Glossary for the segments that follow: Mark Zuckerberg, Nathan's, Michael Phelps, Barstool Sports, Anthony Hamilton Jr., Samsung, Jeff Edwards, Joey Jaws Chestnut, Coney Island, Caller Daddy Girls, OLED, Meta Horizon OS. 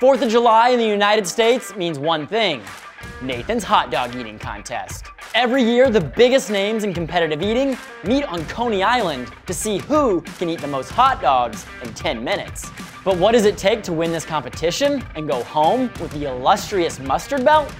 4th of July in the United States means one thing: Nathan's hot dog eating contest. Every year, the biggest names in competitive eating meet on Coney Island to see who can eat the most hot dogs in 10 minutes. But what does it take to win this competition and go home with the illustrious mustard belt?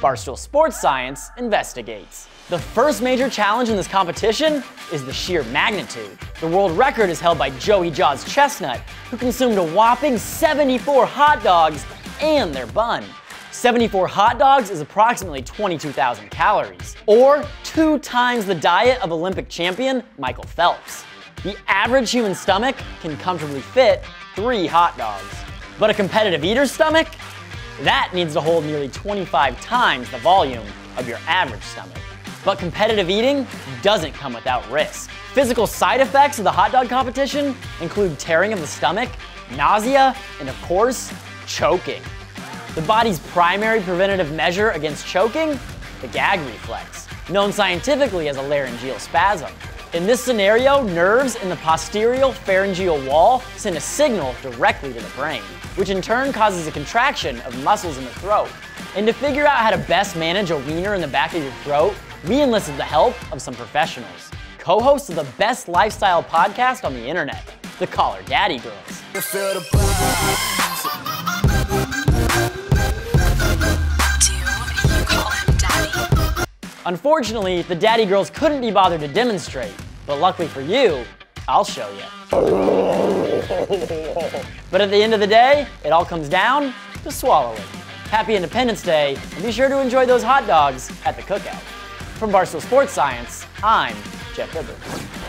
Barstool Sports Science investigates. The first major challenge in this competition is the sheer magnitude. The world record is held by Joey Jaws Chestnut, who consumed a whopping 74 hot dogs and their bun. 74 hot dogs is approximately 22,000 calories, or 2 times the diet of Olympic champion Michael Phelps. The average human stomach can comfortably fit 3 hot dogs, but a competitive eater's stomach? That needs to hold nearly 25 times the volume of your average stomach. But competitive eating doesn't come without risk. Physical side effects of the hot dog competition include tearing of the stomach, nausea, and of course, choking. The body's primary preventative measure against choking? The gag reflex, known scientifically as a laryngeal spasm. In this scenario, nerves in the posterior pharyngeal wall send a signal directly to the brain, which in turn causes a contraction of muscles in the throat. And to figure out how to best manage a wiener in the back of your throat, we enlisted the help of some professionals, co-hosts of the best lifestyle podcast on the internet, the Caller Daddy Girls. Unfortunately, the Daddy Girls couldn't be bothered to demonstrate, but luckily for you, I'll show you. But at the end of the day, it all comes down to swallowing. Happy Independence Day, and be sure to enjoy those hot dogs at the cookout. From Barstool Sports Science, I'm Jeff Edwards.